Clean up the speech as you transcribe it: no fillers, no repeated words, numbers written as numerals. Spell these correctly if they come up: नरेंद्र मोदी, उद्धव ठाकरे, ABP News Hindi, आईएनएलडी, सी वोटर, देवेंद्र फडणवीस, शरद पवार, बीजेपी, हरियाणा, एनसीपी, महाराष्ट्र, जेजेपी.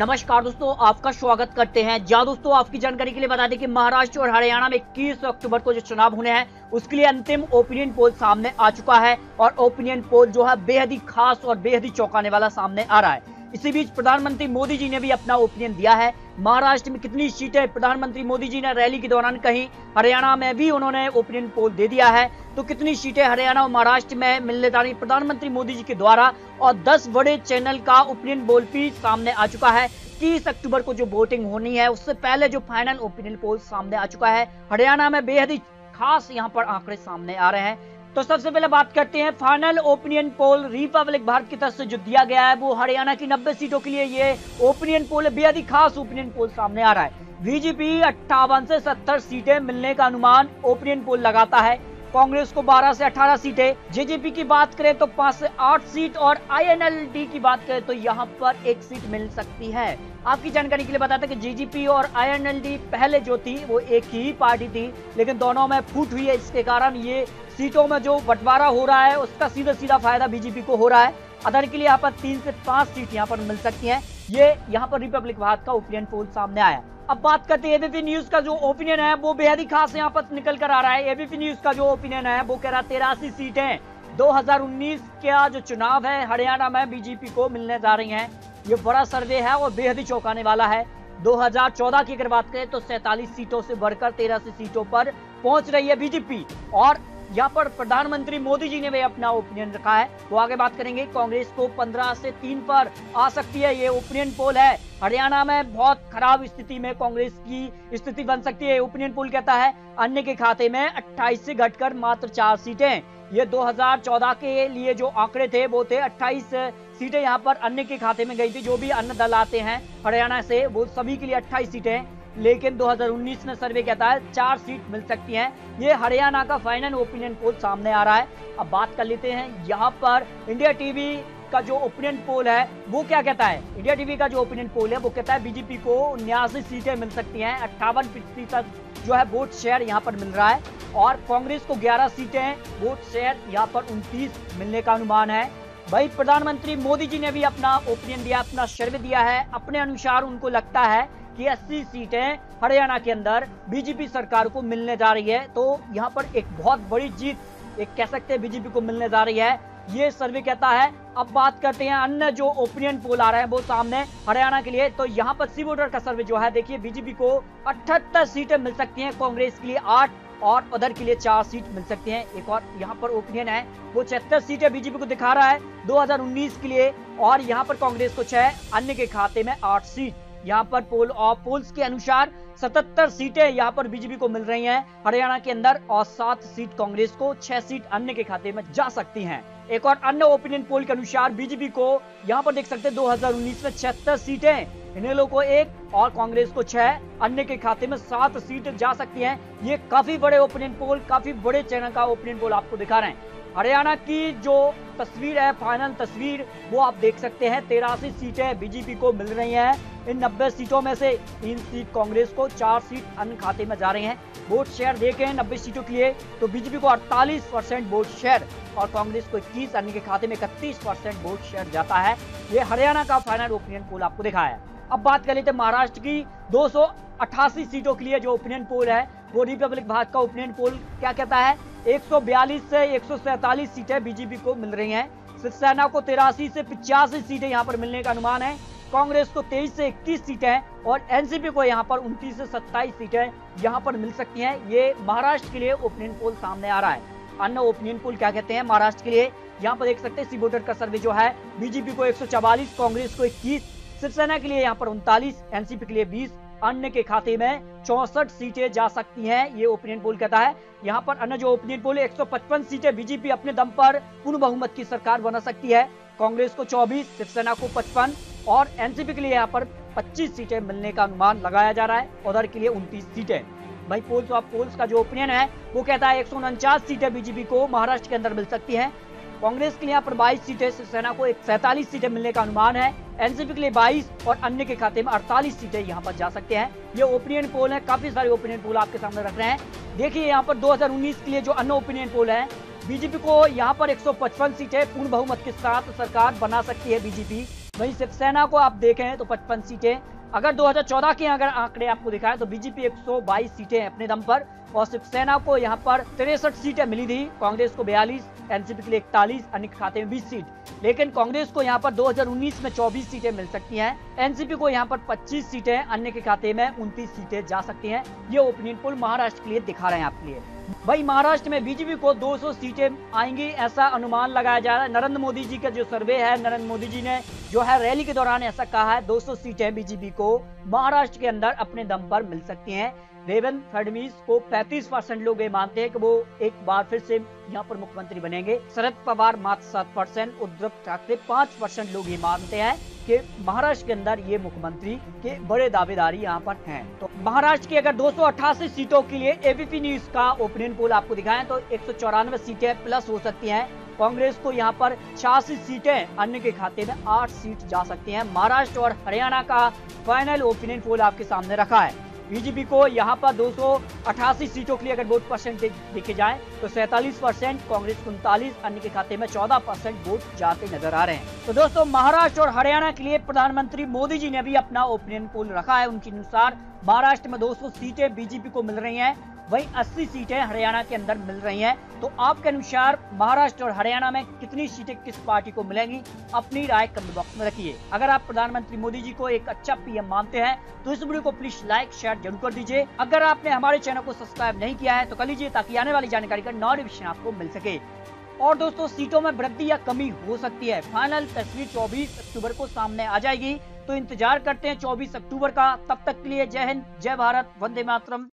नमस्कार दोस्तों, आपका स्वागत करते हैं। जहाँ दोस्तों आपकी जानकारी के लिए बता दें कि महाराष्ट्र और हरियाणा में 21 अक्टूबर को जो चुनाव होने हैं उसके लिए अंतिम ओपिनियन पोल सामने आ चुका है और ओपिनियन पोल जो है बेहद ही खास और बेहद ही चौंकाने वाला सामने आ रहा है। इसी बीच प्रधानमंत्री मोदी जी ने भी अपना ओपिनियन दिया है। महाराष्ट्र में कितनी सीटें प्रधानमंत्री मोदी जी ने रैली के दौरान कही, हरियाणा में भी उन्होंने ओपिनियन पोल दे दिया है। तो कितनी सीटें हरियाणा और महाराष्ट्र में मिलने जा रही प्रधानमंत्री मोदी जी के द्वारा, और 10 बड़े चैनल का ओपिनियन पोल भी सामने आ चुका है। 30 अक्टूबर को जो वोटिंग होनी है उससे पहले जो फाइनल ओपिनियन पोल सामने आ चुका है। हरियाणा में बेहद ही खास यहाँ पर आंकड़े सामने आ रहे हैं। तो सबसे पहले बात करते हैं final opinion poll Republic Bharat की तरफ से जो दिया गया है वो हरियाणा की 90 सीटों के लिए ये ओपिनियन पोल बेहद ही खास ओपिनियन पोल सामने आ रहा है। बीजेपी 58 से 70 सीटें मिलने का अनुमान ओपिनियन पोल लगाता है। कांग्रेस को 12 से 18 सीटें, जेजेपी की बात करें तो 5 से 8 सीट और आईएनएलडी की बात करें तो यहाँ पर 1 सीट मिल सकती है। आपकी जानकारी के लिए बताते हैं कि जेजेपी और आईएनएलडी पहले जो थी वो एक ही पार्टी थी, लेकिन दोनों में फूट हुई है। इसके कारण ये सीटों में जो बंटवारा हो रहा है उसका सीधा सीधा फायदा बीजेपी को हो रहा है। अदर के लिए यहाँ पर 3 से 5 सीट यहाँ पर मिल सकती है। ये यहाँ पर रिपब्लिक भारत का ओपिनियन पोल सामने आया। अब बात करते हैं एबीपी न्यूज का जो ओपिनियन है वो बेहद ही खास यहाँ पर निकल कर आ रहा है। एबीपी न्यूज का जो ओपिनियन है वो कह रहा 83 सीटें 2019 का जो चुनाव है हरियाणा में बीजेपी को मिलने जा रही हैं। ये बड़ा सर्वे है और बेहद ही चौंकाने वाला है। 2014 की अगर बात करें तो 47 सीटों से बढ़कर 83 सीटों पर पहुंच रही है बीजेपी, और यहाँ पर प्रधानमंत्री मोदी जी ने भी अपना ओपिनियन रखा है, वो आगे बात करेंगे। कांग्रेस को 15 से 3 पर आ सकती है, ये ओपिनियन पोल है। हरियाणा में बहुत खराब स्थिति में कांग्रेस की स्थिति बन सकती है, ओपिनियन पोल कहता है। अन्य के खाते में 28 से घटकर मात्र 4 सीटें, ये 2014 के लिए जो आंकड़े थे वो थे 28 सीटें यहाँ पर अन्य के खाते में गई थी। जो भी अन्य दल आते हैं हरियाणा से वो सभी के लिए 28 सीटें, लेकिन 2019 में सर्वे कहता है 4 सीट मिल सकती हैं। ये हरियाणा का फाइनल ओपिनियन पोल सामने आ रहा है। अब बात कर लेते हैं यहाँ पर इंडिया टीवी का जो ओपिनियन पोल है वो क्या कहता है। इंडिया टीवी का जो ओपिनियन पोल है वो कहता है बीजेपी को 79 सीटें मिल सकती हैं। 58% जो है वोट शेयर यहाँ पर मिल रहा है, और कांग्रेस को 11 सीटें वोट शेयर यहाँ पर 29 मिलने का अनुमान है। भाई प्रधानमंत्री मोदी जी ने भी अपना ओपिनियन दिया, अपना सर्वे दिया है। अपने अनुसार उनको लगता है कि 80 सीटें हरियाणा के अंदर बीजेपी सरकार को मिलने जा रही है। तो यहाँ पर एक बहुत बड़ी जीत एक कह सकते हैं बीजेपी को मिलने जा रही है, ये सर्वे कहता है। अब बात करते हैं अन्य जो ओपिनियन पोल आ रहे हैं वो सामने हरियाणा के लिए। तो यहाँ पर सी वोटर का सर्वे जो है देखिए, बीजेपी को 78 सीटें मिल सकती हैं, कांग्रेस के लिए 8 और उधर के लिए 4 सीट मिल सकती हैं। एक और यहाँ पर ओपिनियन है वो 76 सीटें बीजेपी को दिखा रहा है 2019 के लिए, और यहाँ पर कांग्रेस को 6, अन्य के खाते में 8 सीट। यहाँ पर पोल ऑफ पोल्स के अनुसार 77 सीटें यहाँ पर बीजेपी को मिल रही हैं हरियाणा के अंदर, और 7 सीट कांग्रेस को, 6 सीट अन्य के खाते में जा सकती हैं। एक और अन्य ओपिनियन पोल के अनुसार बीजेपी को यहाँ पर देख सकते हैं 2019 में 76 सीटें, इनेलो को 1 और कांग्रेस को 6, अन्य के खाते में 7 सीटें जा सकती हैं। ये काफी बड़े ओपिनियन पोल, काफी बड़े चैनल का ओपिनियन पोल आपको दिखा रहे हैं। हरियाणा की जो तस्वीर है, फाइनल तस्वीर, वो आप देख सकते हैं। 83 सीटें बीजेपी को मिल रही हैं। इन 90 सीटों में से 3 सीट कांग्रेस को, 4 सीट अन्य खाते में जा रही हैं। वोट शेयर देखें 90 सीटों के लिए तो बीजेपी को 48% वोट शेयर और कांग्रेस को 21, अन्य के खाते में 31% वोट शेयर जाता है। ये हरियाणा का फाइनल ओपिनियन पोल आपको दिखा है। अब बात कर लेते हैं महाराष्ट्र की 288 सीटों के लिए जो ओपिनियन पोल है वो रिपब्लिक भारत का ओपिनियन पोल क्या कहता है। 142 से 147 सीटें बीजेपी को मिल रही हैं। शिवसेना को 83 से 85 सीटें यहाँ पर मिलने का अनुमान है, कांग्रेस को 23 से 21 सीटें और एनसीपी को यहाँ पर 29 से 27 सीटें यहाँ पर मिल सकती हैं। ये महाराष्ट्र के लिए ओपिनियन पोल सामने आ रहा है। अन्य ओपिनियन पोल क्या कहते हैं महाराष्ट्र के लिए, यहाँ पर देख सकते हैं। सी वोटर का सर्वे जो है बीजेपी को 144, कांग्रेस को 21, शिवसेना के लिए यहाँ पर 39, एनसीपी के लिए 20, अन्य के खाते में 64 सीटें जा सकती हैं, ये ओपिनियन पोल कहता है। यहाँ पर अन्य जो ओपिनियन पोल है 155 सीटें बीजेपी अपने दम पर पूर्ण बहुमत की सरकार बना सकती है, कांग्रेस को 24, शिवसेना को 55 और एनसीपी के लिए यहाँ पर 25 सीटें मिलने का अनुमान लगाया जा रहा है, उधर के लिए 29 सीटें। भाई पोल्स ऑफ पोल्स का जो ओपिनियन है वो कहता है 149 सीटें बीजेपी को महाराष्ट्र के अंदर मिल सकती है, कांग्रेस के लिए यहाँ पर 22 सीटें, शिवसेना को 47 सीटें मिलने का अनुमान है, एनसीपी के लिए 22 और अन्य के खाते में 48 सीटें यहाँ पर जा सकते हैं। ये ओपिनियन पोल है, काफी सारे ओपिनियन पोल आपके सामने रख रहे हैं। देखिए यहाँ पर 2019 के लिए जो अन्य ओपिनियन पोल है, बीजेपी को यहाँ पर 155 सीटें पूर्ण बहुमत के साथ सरकार बना सकती है बीजेपी, वहीं शिवसेना को आप देखें तो 55 सीटें, अगर 2014 के अगर आंकड़े आपको दिखाएं तो बीजेपी 122 सीटें अपने दम पर, और शिवसेना को यहां पर 63 सीटें मिली थी, कांग्रेस को 42, एनसीपी के लिए 41, अन्य खाते में 20 सीट। लेकिन कांग्रेस को यहां पर 2019 में 24 सीटें मिल सकती हैं, एनसीपी को यहां पर 25 सीटें, अन्य के खाते में 29 सीटें जा सकती हैं। ये ओपिनियन पोल महाराष्ट्र के लिए दिखा रहे हैं आपके लिए। भाई महाराष्ट्र में बीजेपी को 200 सीटें आएंगी ऐसा अनुमान लगाया जा रहा है। नरेंद्र मोदी जी का जो सर्वे है, नरेंद्र मोदी जी ने जो है रैली के दौरान ऐसा कहा है, 200 सीटें बीजेपी को महाराष्ट्र के अंदर अपने दम पर मिल सकती हैं। देवेंद्र फडणवीस को 35% लोग ये मानते हैं कि वो एक बार फिर से यहाँ पर मुख्यमंत्री बनेंगे। शरद पवार मात्र 7%, उद्धव ठाकरे 5% लोग ये मानते हैं कि महाराष्ट्र के अंदर ये मुख्यमंत्री के बड़े दावेदारी यहाँ पर हैं। तो महाराष्ट्र की अगर 288 सीटों के लिए एबीपी न्यूज का ओपिनियन पोल आपको दिखाएं तो 194 सीटें प्लस हो सकती हैं। कांग्रेस को यहाँ पर 86 सीटें, अन्य के खाते में 8 सीट जा सकती हैं। महाराष्ट्र और हरियाणा का फाइनल ओपिनियन पोल आपके सामने रखा है। बीजेपी को यहाँ पर 288 सीटों के लिए अगर वोट परसेंटेज देखे जाए तो 47%, कांग्रेस को 39, अन्य के खाते में 14% वोट जाते नजर आ रहे हैं। तो दोस्तों महाराष्ट्र और हरियाणा के लिए प्रधानमंत्री मोदी जी ने भी अपना ओपिनियन पोल रखा है। उनके अनुसार महाराष्ट्र में 200 सीटें बीजेपी को मिल रही है, वही 80 सीटें हरियाणा के अंदर मिल रही हैं। तो आपके अनुसार महाराष्ट्र और हरियाणा में कितनी सीटें किस पार्टी को मिलेंगी, अपनी राय कमेंट बॉक्स में रखिए। अगर आप प्रधानमंत्री मोदी जी को एक अच्छा पीएम मानते हैं तो इस वीडियो को प्लीज लाइक शेयर जरूर कर दीजिए। अगर आपने हमारे चैनल को सब्सक्राइब नहीं किया है तो कर लीजिए, ताकि आने वाली जानकारी का नोटिफिकेशन आपको मिल सके। और दोस्तों सीटों में वृद्धि या कमी हो सकती है, फाइनल तस्वीर 24 अक्टूबर को सामने आ जाएगी। तो इंतजार करते हैं 24 अक्टूबर का। तब तक के लिए जय हिंद, जय भारत, वंदे मातरम।